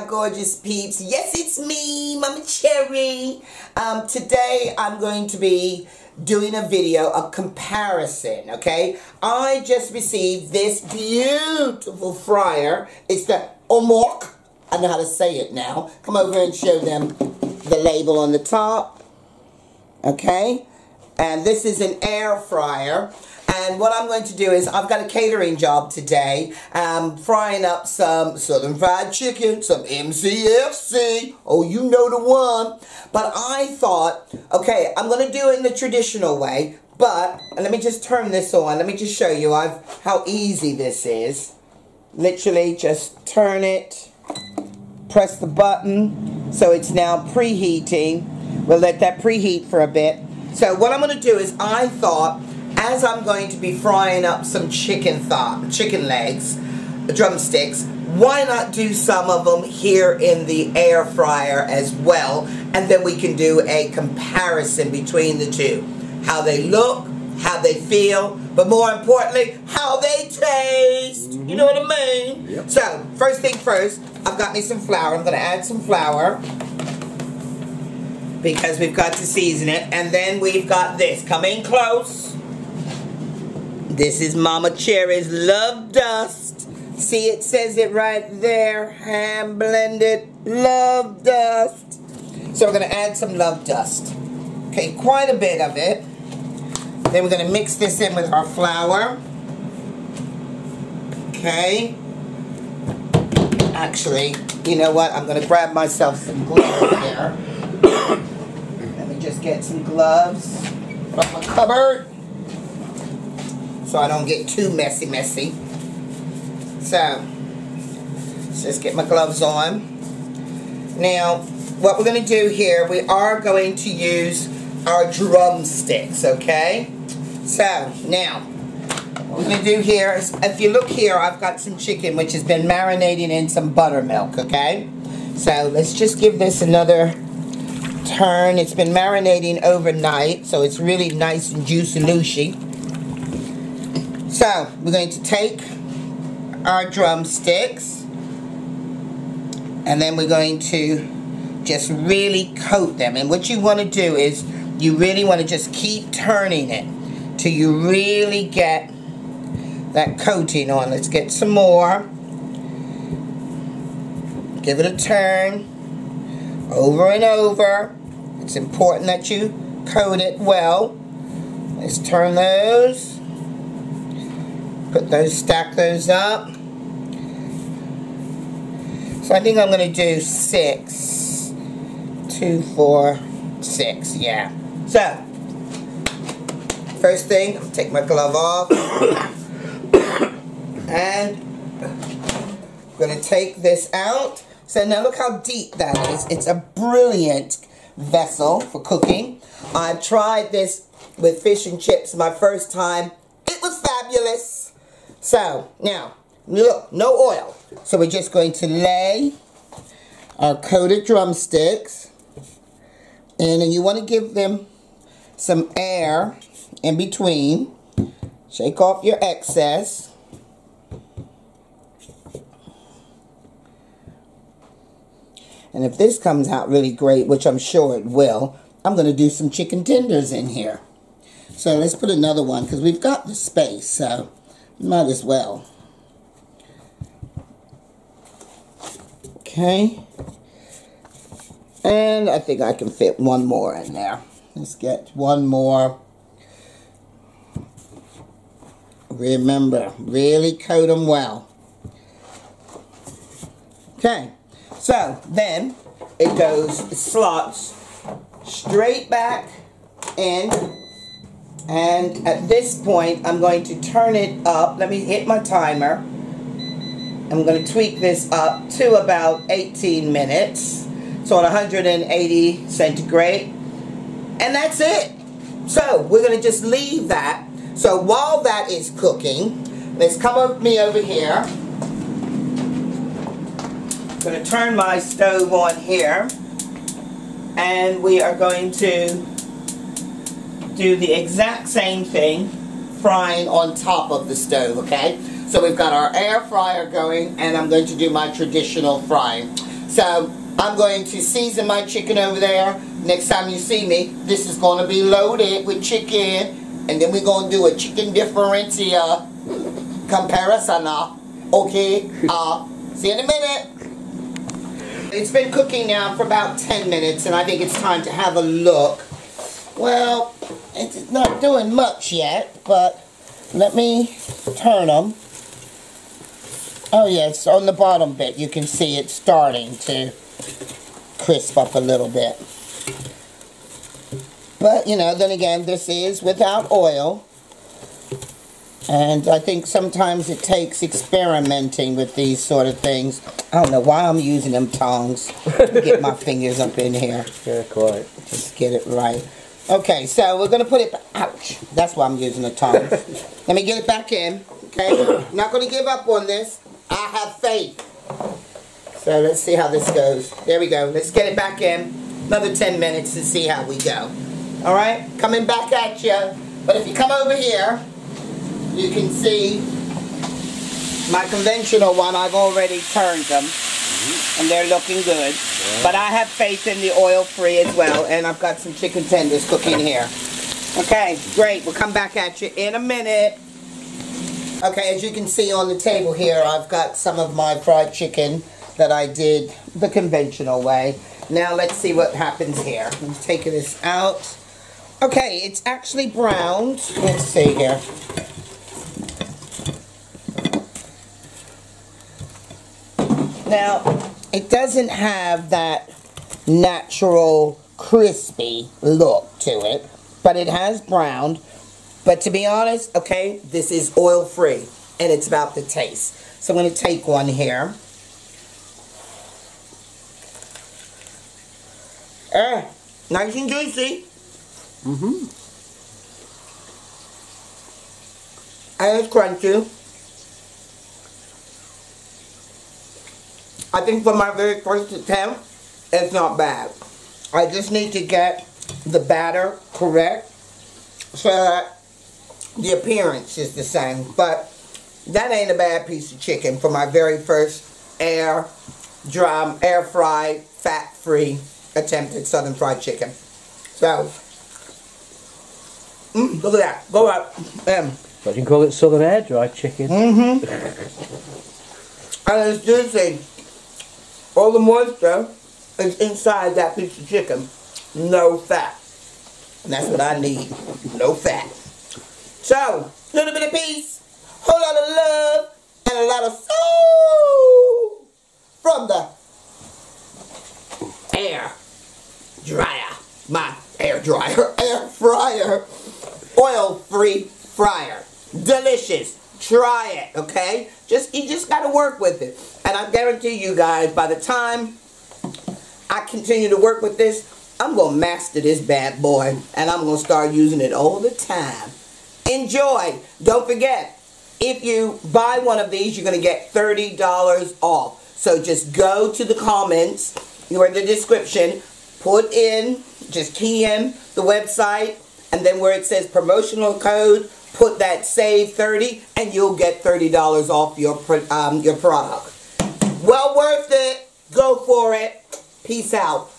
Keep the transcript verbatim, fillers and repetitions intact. my gorgeous peeps. Yes, it's me, Momma Cherry. Um, today I'm going to be doing a video, a comparison, okay? I just received this beautiful fryer. It's the OMORC. I know how to say it now. Come over and show them the label on the top, okay? And this is an air fryer. And what I'm going to do is, I've got a catering job today, um, frying up some southern fried chicken, some M C F C, oh, you know the one. But I thought, okay, I'm going to do it in the traditional way, but, and let me just turn this on, let me just show you I've, how easy this is. Literally just turn it, press the button, so it's now preheating. We'll let that preheat for a bit. So what I'm going to do is, I thought, as I'm going to be frying up some chicken thigh, chicken legs, drumsticks, why not do some of them here in the air fryer as well, and then we can do a comparison between the two. How they look, how they feel, but more importantly, how they taste. Mm-hmm. You know what I mean? Yep. So, first thing first, I've got me some flour. I'm going to add some flour, because we've got to season it. And then we've got this. Come in close. This is Momma Cherri's Love Dust. See, it says it right there. Hand blended Love Dust. So we're going to add some Love Dust. Okay, quite a bit of it. Then we're going to mix this in with our flour. Okay. Actually, you know what? I'm going to grab myself some gloves there. Let me just get some gloves from my cupboard, so I don't get too messy messy. So, let's just get my gloves on. Now, what we're going to do here, we are going to use our drumsticks, okay? So, now, what we're going to do here is, if you look here, I've got some chicken which has been marinating in some buttermilk, okay? So, let's just give this another turn. It's been marinating overnight, so it's really nice and juicy loosey. So, we're going to take our drumsticks, and then we're going to just really coat them. And what you want to do is, you really want to just keep turning it till you really get that coating on. Let's get some more. Give it a turn, over and over. It's important that you coat it well. Let's turn those. Put those, stack those up. So I think I'm going to do six. Two, four, six, yeah. So, first thing, I'll take my glove off. And I'm going to take this out. So now look how deep that is. It's a brilliant vessel for cooking. I tried this with fish and chips my first time. It was fabulous. So, now, look, no oil. So we're just going to lay our coated drumsticks in, and you want to give them some air in between. Shake off your excess. And if this comes out really great, which I'm sure it will, I'm going to do some chicken tenders in here. So let's put another one, because we've got the space, so might as well. Okay. And I think I can fit one more in there. Let's get one more. Remember, really coat them well. Okay. So, then it goes, it slots straight back in. And at this point, I'm going to turn it up. Let me hit my timer. I'm going to tweak this up to about eighteen minutes. So on one hundred eighty centigrade. And that's it. So we're going to just leave that. So while that is cooking, let's come with me over here. I'm going to turn my stove on here. And we are going to do the exact same thing, frying on top of the stove, okay? So we've got our air fryer going, and I'm going to do my traditional frying. So I'm going to season my chicken over there. Next time you see me, this is going to be loaded with chicken. And then we're going to do a chicken differentia comparison. Okay? Uh, see you in a minute. It's been cooking now for about ten minutes, and I think it's time to have a look. Well, it's not doing much yet, but let me turn them. Oh yes, on the bottom bit you can see it's starting to crisp up a little bit. But, you know, then again, this is without oil. And I think sometimes it takes experimenting with these sort of things. I don't know why I'm using them tongs to get my fingers up in here. Yeah, quite. Just get it right. Okay, so we're going to put it... Ouch. That's why I'm using the tongs. Let me get it back in. Okay? I'm not going to give up on this. I have faith. So let's see how this goes. There we go. Let's get it back in. Another ten minutes and see how we go. Alright, coming back at you. But if you come over here, you can see my conventional one, I've already turned them. Mm-hmm. And they're looking good. Yeah. But I have faith in the oil-free as well. And I've got some chicken tenders cooking here. Okay, great. We'll come back at you in a minute. Okay, as you can see on the table here, I've got some of my fried chicken that I did the conventional way. Now let's see what happens here. I'm taking this out. Okay, it's actually browned. Let's see here. Now, it doesn't have that natural crispy look to it, but it has browned. But to be honest, okay, this is oil-free, and it's about the taste. So I'm going to take one here. Uh, nice and juicy. Mm-hmm. And it's crunchy. I think for my very first attempt, it's not bad. I just need to get the batter correct so that the appearance is the same. But that ain't a bad piece of chicken for my very first air dry, air fried, fat free attempt at southern fried chicken. So. Mm, look at that. Go up. Um, but you can call it southern air dried chicken. Mm-hmm. And it's juicy. All the moisture is inside that piece of chicken. No fat. And that's what I need. No fat. So, a little bit of peace, whole lot of love, and a lot of soul from the air dryer. My air dryer, air fryer. Oil-free fryer. Delicious. Try it, okay? Just you just got to work with it. And I guarantee you guys, by the time I continue to work with this, I'm going to master this bad boy. And I'm going to start using it all the time. Enjoy. Don't forget, if you buy one of these, you're going to get thirty dollars off. So just go to the comments or in the description. Put in, just key in the website. And then where it says promotional code, put that save thirty and you'll get thirty dollars off your, um, your product. Well worth it. Go for it. Peace out.